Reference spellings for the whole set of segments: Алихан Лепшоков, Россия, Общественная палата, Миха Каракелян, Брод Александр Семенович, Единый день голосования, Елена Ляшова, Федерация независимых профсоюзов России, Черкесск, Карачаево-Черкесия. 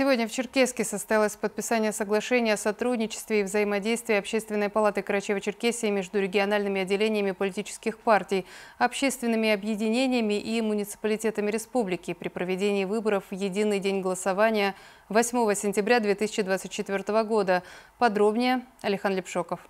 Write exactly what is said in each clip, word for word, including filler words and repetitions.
Сегодня в Черкесске состоялось подписание соглашения о сотрудничестве и взаимодействии Общественной палаты Карачаево-Черкесии между региональными отделениями политических партий, общественными объединениями и муниципалитетами республики при проведении выборов в единый день голосования восьмого сентября две тысячи двадцать четвёртого года. Подробнее Алихан Лепшоков.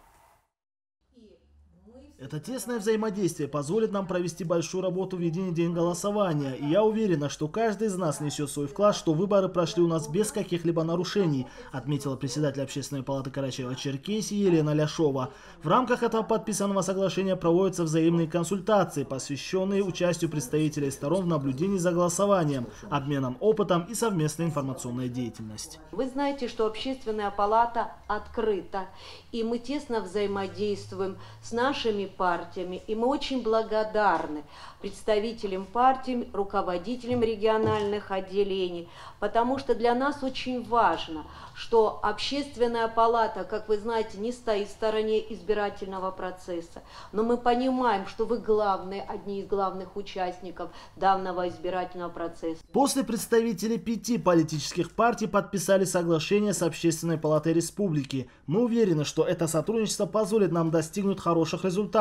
Это тесное взаимодействие позволит нам провести большую работу в единый день голосования. И я уверена, что каждый из нас несет свой вклад, что выборы прошли у нас без каких-либо нарушений, отметила председатель Общественной палаты Карачаево-Черкесии Елена Ляшова. В рамках этого подписанного соглашения проводятся взаимные консультации, посвященные участию представителей сторон в наблюдении за голосованием, обменом опытом и совместной информационной деятельности. Вы знаете, что Общественная палата открыта, и мы тесно взаимодействуем с нашими партиями, и мы очень благодарны представителям партий, руководителям региональных отделений, потому что для нас очень важно, что Общественная палата, как вы знаете, не стоит в стороне избирательного процесса, но мы понимаем, что вы главные, одни из главных участников данного избирательного процесса. После представители пяти политических партий подписали соглашение с Общественной палатой республики. Мы уверены, что это сотрудничество позволит нам достигнуть хороших результатов,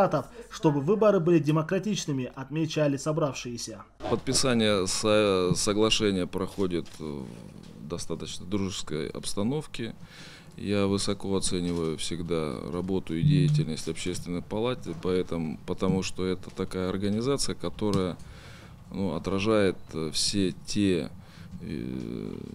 чтобы выборы были демократичными, отмечали собравшиеся. Подписание со- соглашения проходит в достаточно дружеской обстановке. Я высоко оцениваю всегда работу и деятельность Общественной палаты, поэтому, потому что это такая организация, которая, ну, отражает все те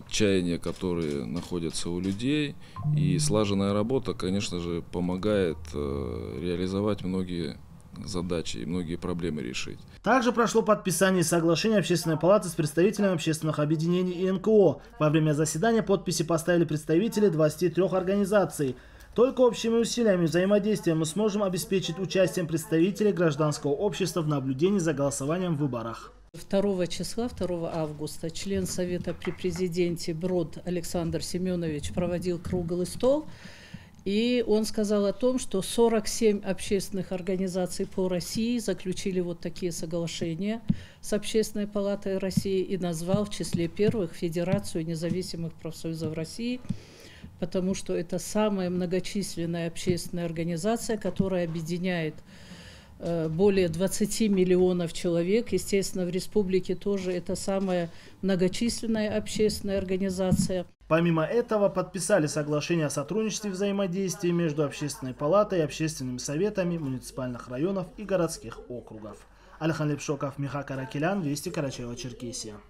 чаяния, которые находятся у людей, и слаженная работа, конечно же, помогает реализовать многие задачи и многие проблемы решить. Также прошло подписание соглашения Общественной палаты с представителями общественных объединений и эн ка о. Во время заседания подписи поставили представители двадцати трёх организаций. Только общими усилиями и взаимодействием мы сможем обеспечить участием представителей гражданского общества в наблюдении за голосованием в выборах. второго числа, второго августа, член Совета при президенте Брод Александр Семенович проводил круглый стол, и он сказал о том, что сорок семь общественных организаций по России заключили вот такие соглашения с Общественной палатой России и назвал в числе первых Федерацию независимых профсоюзов России, потому что это самая многочисленная общественная организация, которая объединяет более двадцати миллионов человек. Естественно, в республике тоже это самая многочисленная общественная организация. Помимо этого, подписали соглашение о сотрудничестве и взаимодействии между Общественной палатой и общественными советами муниципальных районов и городских округов. Алихан Лепшоков, Миха Каракелян, Вести Карачаево-Черкесия.